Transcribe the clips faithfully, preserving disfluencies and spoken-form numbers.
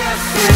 Mercy!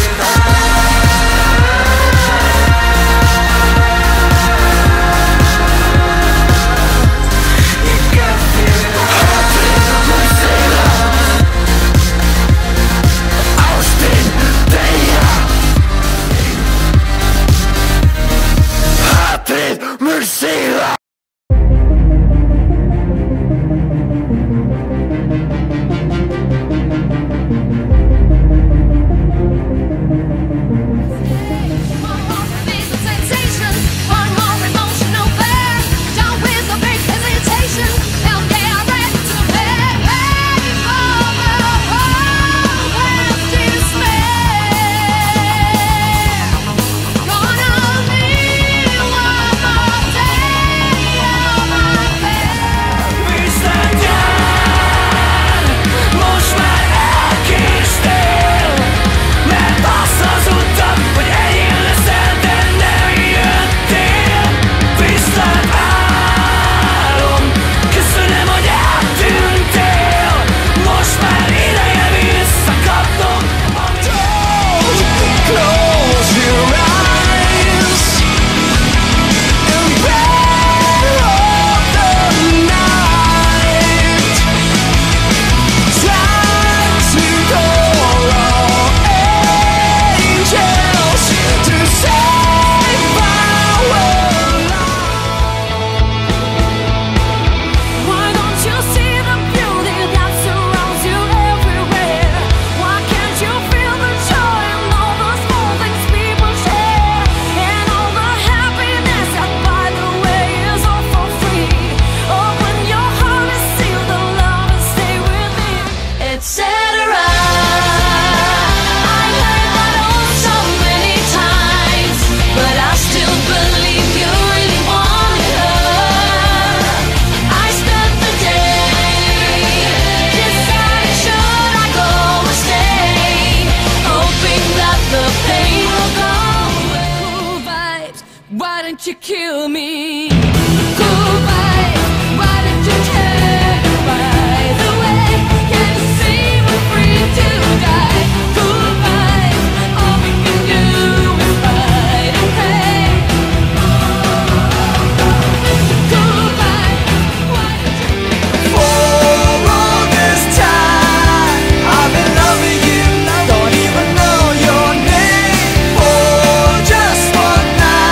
Why don't you kill me? Goodbye. Why don't you turn away? The way can see we're free to die. Goodbye. All we can do is fight and pray. Goodbye. Why don't you kill me? For all this time, I've been loving you. I don't even know your name. For just one night.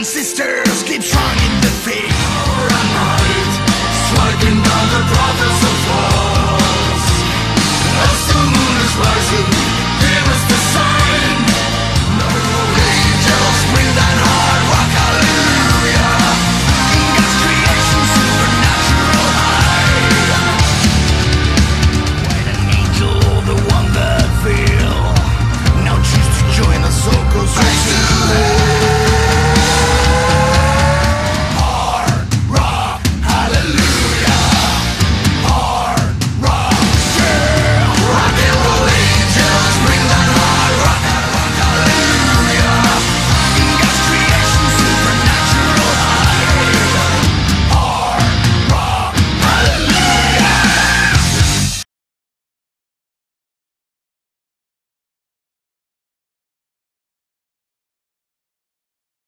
Sisters keep trying the faith.